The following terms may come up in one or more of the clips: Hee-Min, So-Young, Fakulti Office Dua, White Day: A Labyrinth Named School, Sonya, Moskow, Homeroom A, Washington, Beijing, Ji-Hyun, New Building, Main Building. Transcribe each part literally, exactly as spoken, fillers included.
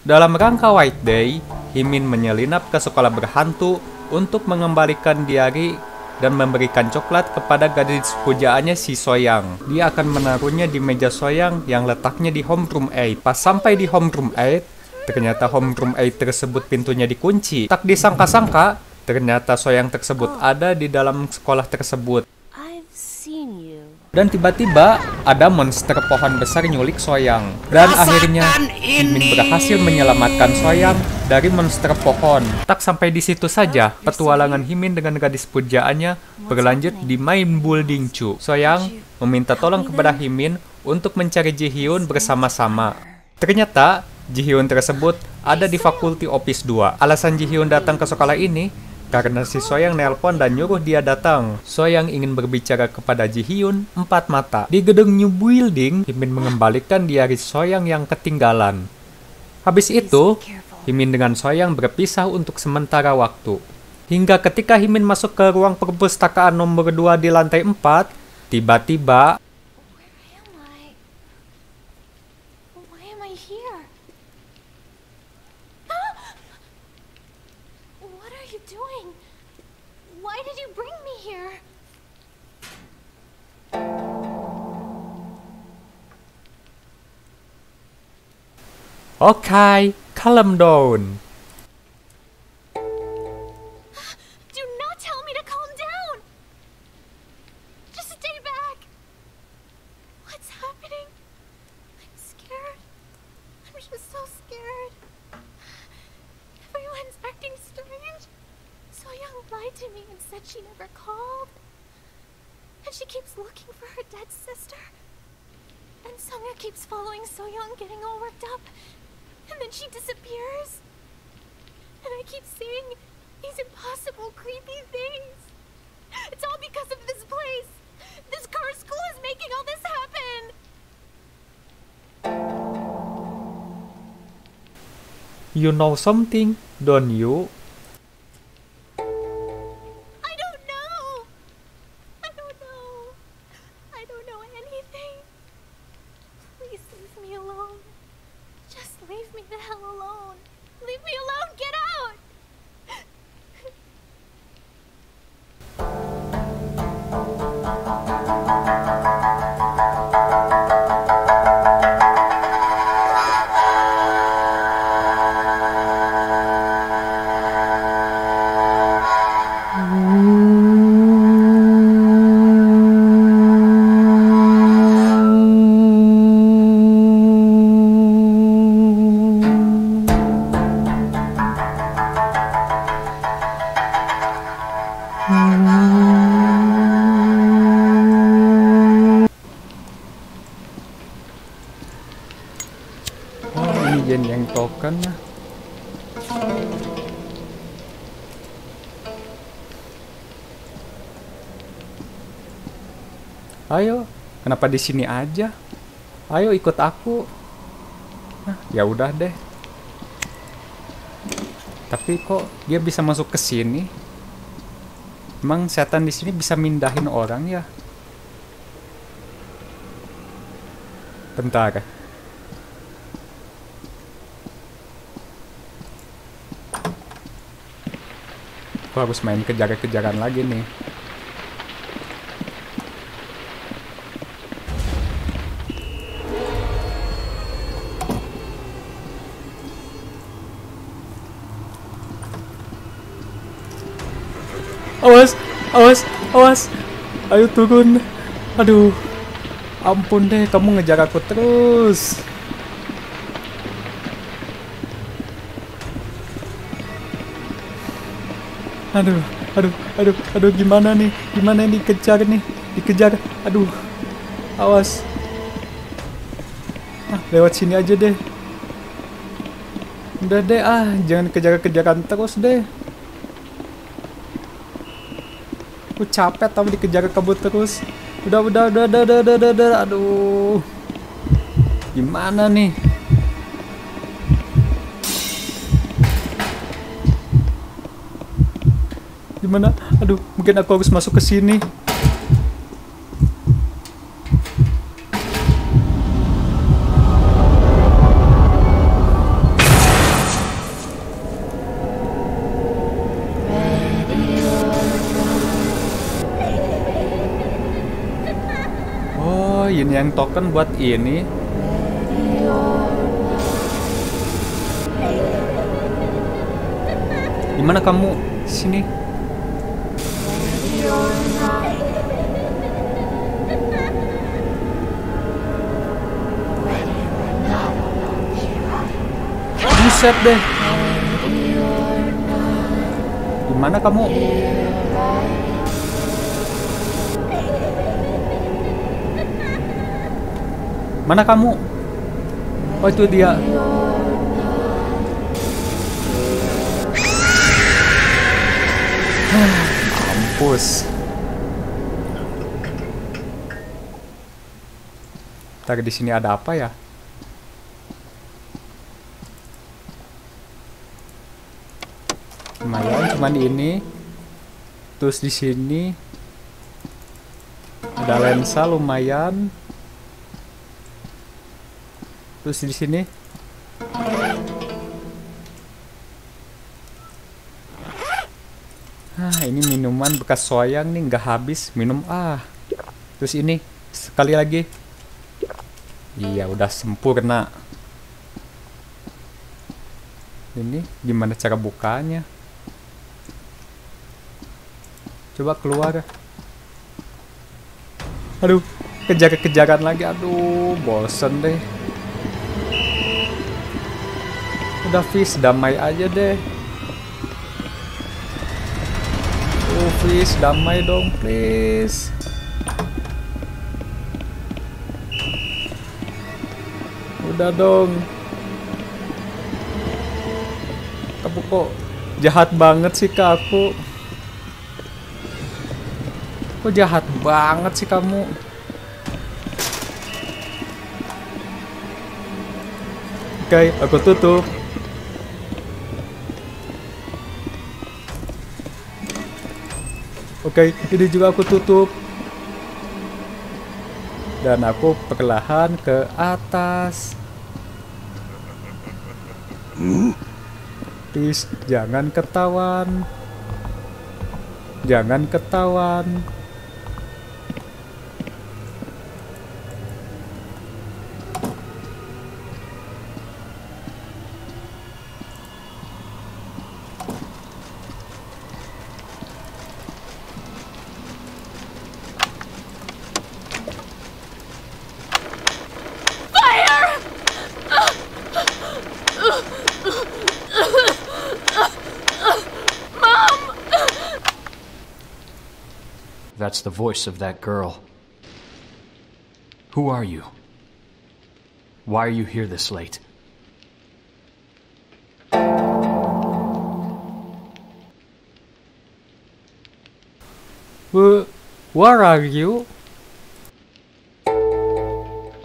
Dalam rangka White Day, Hee-Min menyelinap ke sekolah berhantu untuk mengembalikan diari dan memberikan coklat kepada gadis pujaannya si So-Young. Dia akan menaruhnya di meja So-Young yang letaknya di Homeroom A. Pas sampai di Homeroom A, ternyata Homeroom A tersebut pintunya dikunci. Tak disangka-sangka, ternyata So-Young tersebut ada di dalam sekolah tersebut. Dan tiba-tiba ada monster pohon besar nyulik So-Young. Dan akhirnya Hee-Min berhasil menyelamatkan So-Young dari monster pohon. Tak sampai di situ saja, petualangan Hee-Min dengan gadis pujaannya berlanjut di Main Building. So-Young meminta tolong kepada Hee-Min untuk mencari Ji-Hyun bersama-sama. Ternyata Ji-Hyun tersebut ada di Fakulti Office Dua. Alasan Ji-Hyun datang ke sekolah ini karena si So-Young nelpon dan nyuruh dia datang. So-Young ingin berbicara kepada Ji-Hyun empat mata. Di gedung New Building, Hee-Min mengembalikan diari So-Young yang ketinggalan. Habis itu, Hee-Min dengan So-Young berpisah untuk sementara waktu. Hingga ketika Hee-Min masuk ke ruang perpustakaan nomor dua di lantai empat, tiba-tiba Okay, calm down. Do not tell me to calm down. Just stay back. What's happening? I'm scared. I'm just so scared. Everyone's acting strange. So-Young lied to me and said she never called. And she keeps looking for her dead sister. And Sonya keeps following So-Young, getting all worked up. And then she disappears. And I keep seeing these impossible, creepy things. It's all because of this place. This cursed school is making all this happen. You know something, don't you? I don't know. I don't know. I don't know anything. Please leave me alone. Just leave me the hell alone. Leave me alone, get out! Jen yang token lah. Ayo, kenapa di sini aja? Ayo ikut aku. Nah, ya udah deh. Tapi kok dia bisa masuk ke sini? Emang setan di sini bisa mindahin orang ya? Bentar. Aku harus main kejar-kejaran lagi nih. Awas, awas, awas. Ayo turun. Aduh. Ampun deh, kamu ngejar aku terus. Aduh, aduh, aduh, aduh, gimana nih? Gimana nih, dikejar nih? Dikejar, aduh. Awas. Ah, lewat sini aja deh. Udah deh, ah, jangan kejar-kejaran terus deh. Aku capek tau dikejar kabut terus. Udah, udah, udah, udah, udah, udah, udah, udah. Aduh. Gimana nih? Gimana? Aduh, mungkin aku harus masuk ke sini. yang token buat ini. Gimana kamu sini? Buset deh. Gimana kamu? Mana kamu? Oh, itu dia. Mampus. Entar di sini ada apa ya? Lumayan, cuman ini. Terus di sini ada lensa lumayan. Terus di sini ah ini minuman bekas So-Young nih, nggak habis minum. Ah terus ini sekali lagi, iya udah sempurna. Ini gimana cara bukanya? Coba keluar. Aduh, kejar-kejaran lagi. Aduh, bosen deh. Udah Fis, damai aja deh. Oh Fis, damai dong please. Udah dong. Kamu kok jahat banget sih ke aku. Kok jahat banget sih kamu. Oke, aku tutup. Oke, okay, ini juga aku tutup. Dan aku perlahan ke atas. Please, jangan ketahuan. Jangan ketahuan. That's the voice of that girl. Who are you? Why are you here this late? Wh- where are you?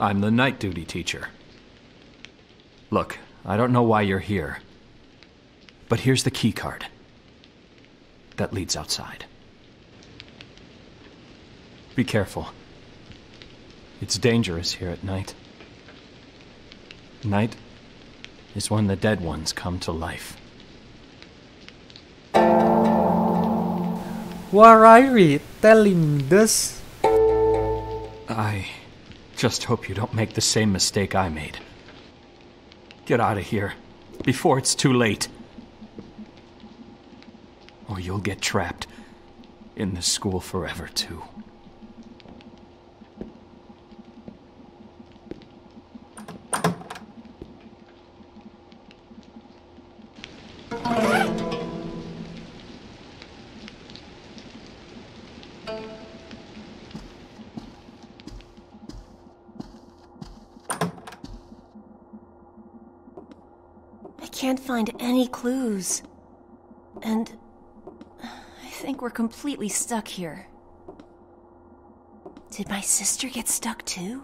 I'm the night duty teacher. Look, I don't know why you're here, but here's the key card that leads outside. Be careful. It's dangerous here at night. Night is when the dead ones come to life. Why are you telling this? I just hope you don't make the same mistake I made. Get out of here before it's too late. Or you'll get trapped in this school forever too. Can't find any clues. And I think we're completely stuck here. Did my sister get stuck too?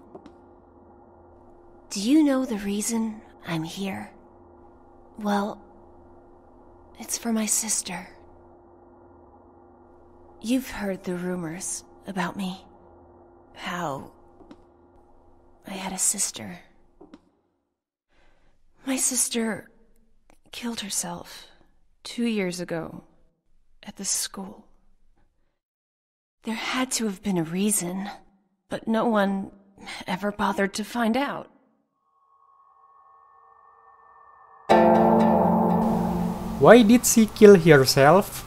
Do you know the reason I'm here? Well, it's for my sister. You've heard the rumors about me. How I had a sister. My sister killed herself two years ago at the school. There had to have been a reason, but no one ever bothered to find out. Why did she kill herself?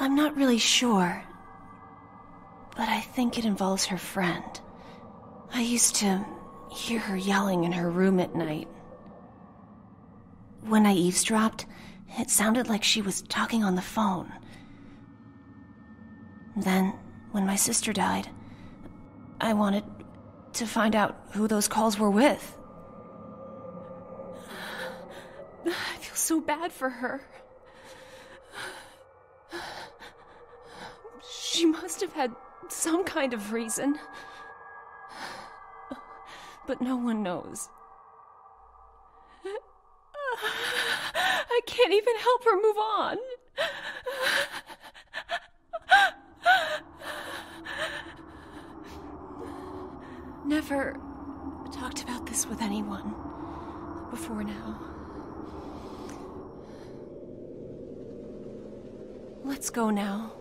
I'm not really sure, but I think it involves her friend. I used to hear her yelling in her room at night. When I eavesdropped, it sounded like she was talking on the phone. Then, when my sister died, I wanted to find out who those calls were with. I feel so bad for her. She must have had some kind of reason. But no one knows. I can't even help her move on. Never talked about this with anyone before now. Let's go now.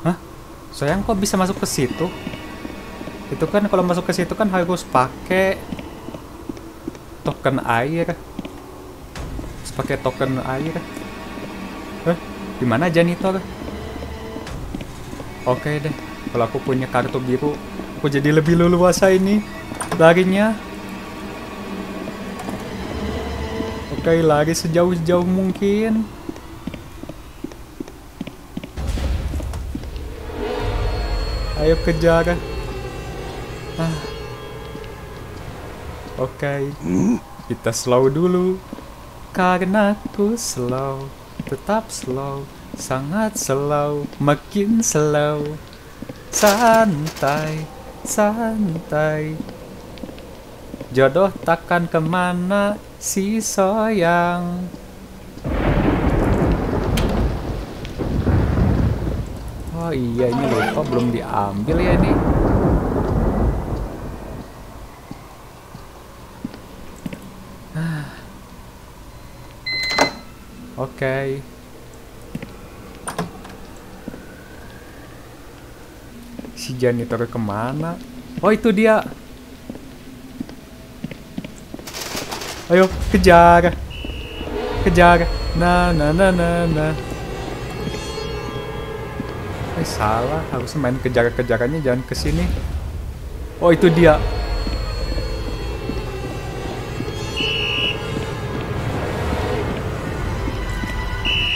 Hah? Sayang, kok bisa masuk ke situ? Itu kan kalau masuk ke situ kan harus pakai token air. Pakai token air. Eh, gimana janitor? Oke deh, kalau aku punya kartu biru, aku jadi lebih leluasa ini larinya. Oke, lari sejauh-jauh mungkin. Ayo kejar. Ah. Oke, kita slow dulu. Karena ku slow, tetap slow, sangat slow, makin slow. Santai, santai. Jodoh takkan kemana si So-Young. Oh iya, ini lupa belum diambil ya ini. Oke. Si janitor kemana? Oh itu dia. Ayo kejar, kejar. Nah, nah, nah, nah, nah. Eh salah, harusnya main kejar-kejarannya jangan kesini. Oh itu dia.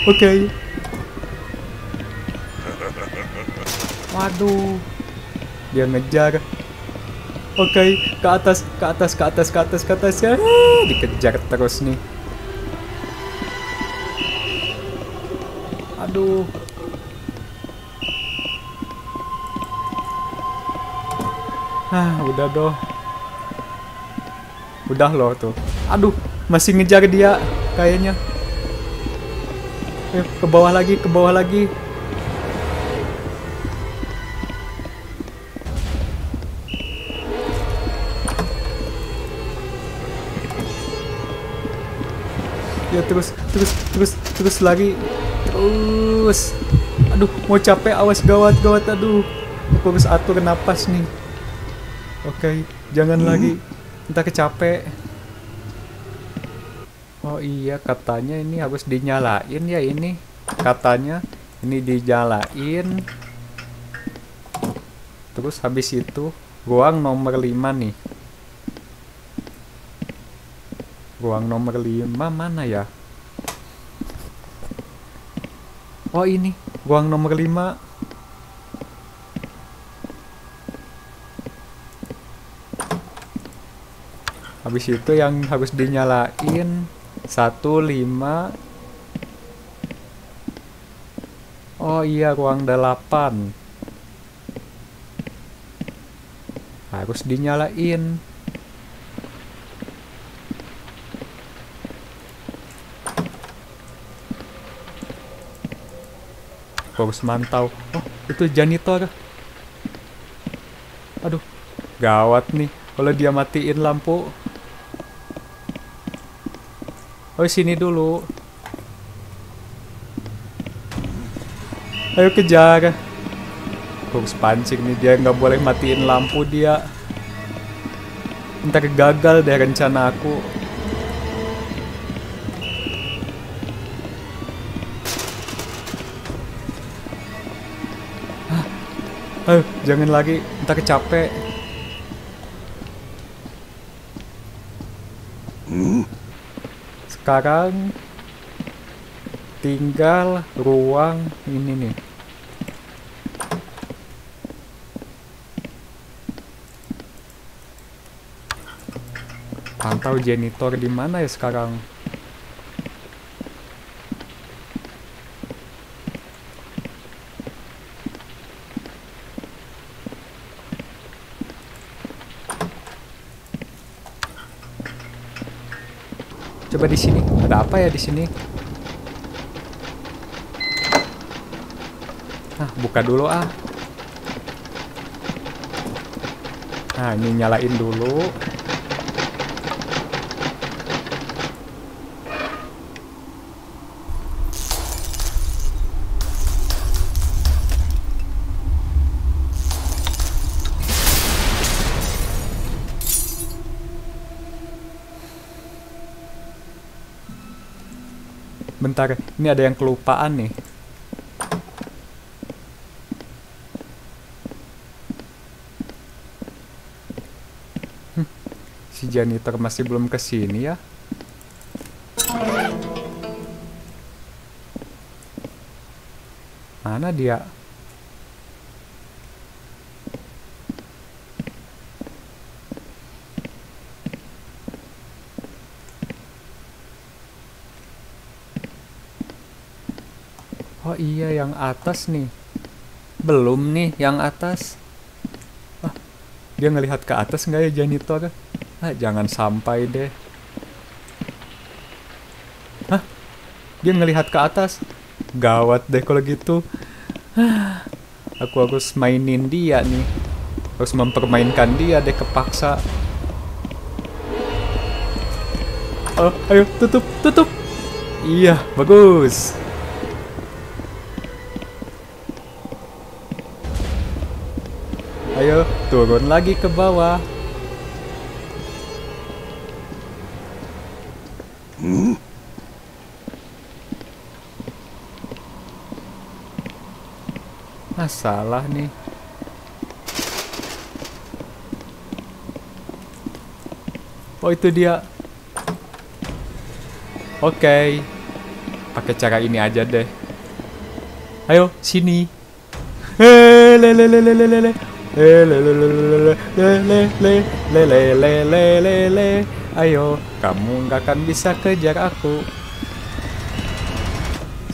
Oke. Okay. Waduh. Dia ngejar. Oke, okay. Ke atas, ke atas, ke atas, ke atas, ke atas ya. Dikejar terus nih. Aduh. Ah, udah doh. Udah loh tuh. Aduh, masih ngejar dia kayaknya. Ke bawah lagi, ke bawah lagi. Ya terus, terus, terus, terus lagi. Terus. Aduh, mau capek, awas gawat, gawat, aduh. Aku harus atur napas nih. Oke, jangan hmm. lagi. Entah kecapek. Oh iya, katanya ini harus dinyalain ya ini. Katanya ini dinyalain. Terus habis itu ruang nomor lima nih. Ruang nomor lima mana ya? Oh ini, ruang nomor lima. Habis itu yang harus dinyalain Satu, lima. Oh iya, ruang delapan. Harus dinyalain. harus mantau. Oh, itu janitor. Aduh, gawat nih kalau dia matiin lampu. Oh, sini dulu. Ayo kejar. Harus pancing nih, dia nggak boleh matiin lampu dia. Ntar gagal deh rencana aku. Hah. Ayo, jangan lagi, ntar capek. Sekarang tinggal ruang ini nih. Pantau janitor di mana ya sekarang? Coba di sini, ada apa ya di sini? Nah, buka dulu ah. Nah, ini nyalain dulu. Bentar, ini ada yang kelupaan nih. Hm, si janitor masih belum kesini ya. Mana dia? Oh iya, yang atas nih. Belum nih, yang atas. Ah, dia ngelihat ke atas nggak ya janitor? Ah, jangan sampai deh. Hah? Dia ngelihat ke atas? Gawat deh kalau gitu. Ah, aku harus mainin dia nih. Harus mempermainkan dia deh, kepaksa. Oh, ayo, tutup, tutup. Iya, bagus. Ayo, turun lagi ke bawah. Hmm? Masalah nih. Oh, itu dia. Oke. Okay. Pakai cara ini aja deh. Ayo, sini. Hei, lelelelelelele. Lelelelelelelelelelelelelelelelelelelelelelelelelelelelelelelelelelelelelelelelelelelelelelelelelelelelelelelelelelelelelelelelelelelele. Ayo, kamu nggak akan bisa kejar aku.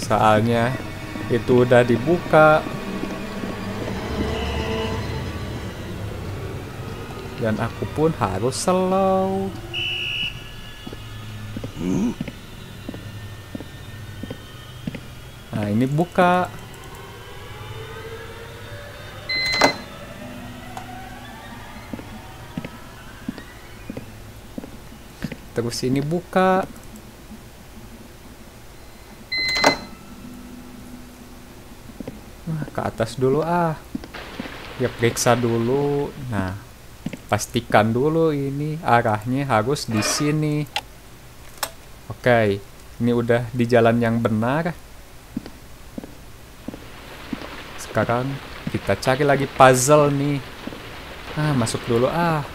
Soalnya itu udah dibuka. Dan aku pun harus slow. Nah, ini buka. Terus ini buka. Nah, ke atas dulu ah. Ya periksa dulu. Nah, pastikan dulu ini arahnya harus di sini. Oke, okay. Ini udah di jalan yang benar. Sekarang kita cari lagi puzzle nih. Ah, masuk dulu ah.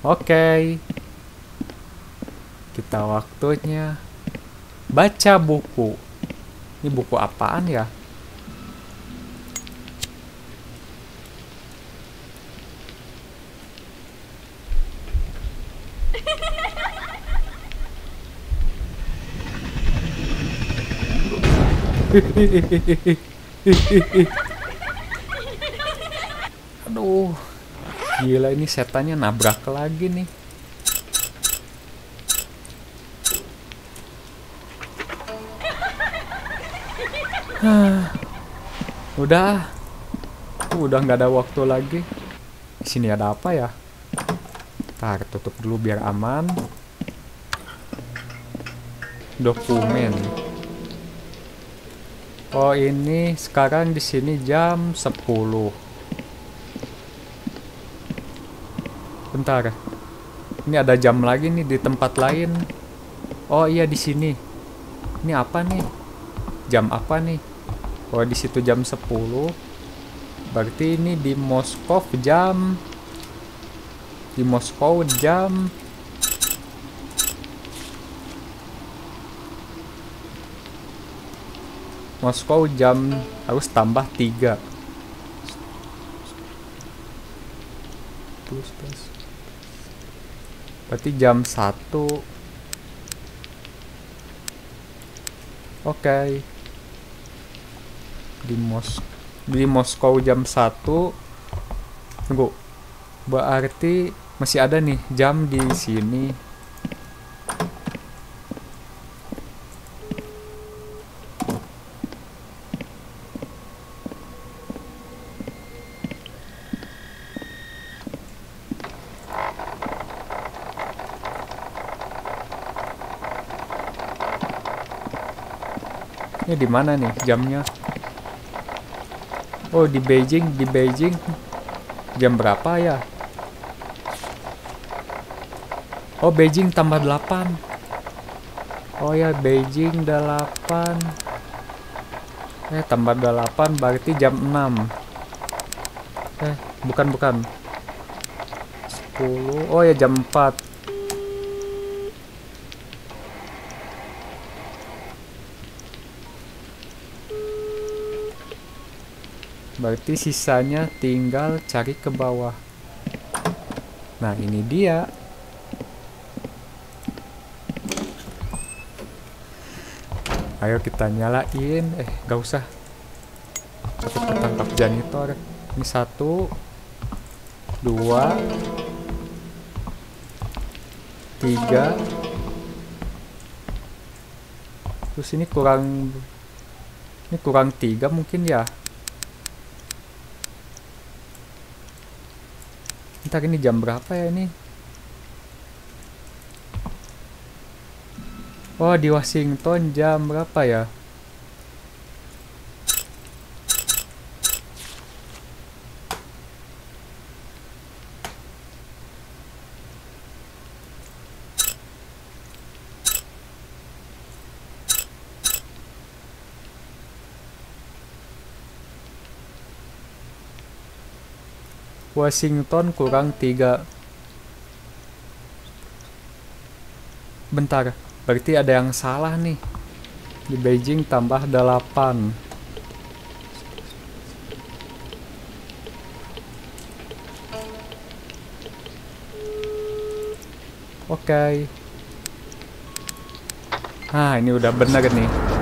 Oke, okay. Kita waktunya baca buku. Ini buku apaan ya? Aduh. Gila, ini setannya nabrak lagi nih. Udah, udah nggak ada waktu lagi. Di sini ada apa ya? Ntar tutup dulu biar aman. Dokumen. Oh, ini sekarang di sini jam sepuluh. Bentar. Ini ada jam lagi nih di tempat lain. Oh iya, di sini. Ini apa nih? Jam apa nih? Oh, di situ jam sepuluh. Berarti ini di Moskow jam di Moskow jam Moskow jam harus tambah tiga. Berarti jam satu. Oke. Di Mos di Moskow jam satu. Tunggu. Berarti masih ada nih jam di sini. Di mana nih jamnya? Oh, di Beijing, di Beijing. Jam berapa ya? Oh, Beijing tambah delapan. Oh ya, Beijing delapan. Eh, tambah delapan berarti jam enam. Eh, bukan bukan. sepuluh. Oh ya, jam empat. Berarti sisanya tinggal cari ke bawah. Nah, ini dia. Ayo kita nyalain. Eh, gak usah. Satu ketangkap janitor. Ini satu. Dua. Tiga. Terus ini kurang... Ini kurang tiga mungkin ya. Ntar ini jam berapa ya ini? Oh, di Washington jam berapa ya? Washington kurang tiga. Bentar, berarti ada yang salah nih. Di Beijing tambah delapan. Oke. Nah, ini udah bener nih.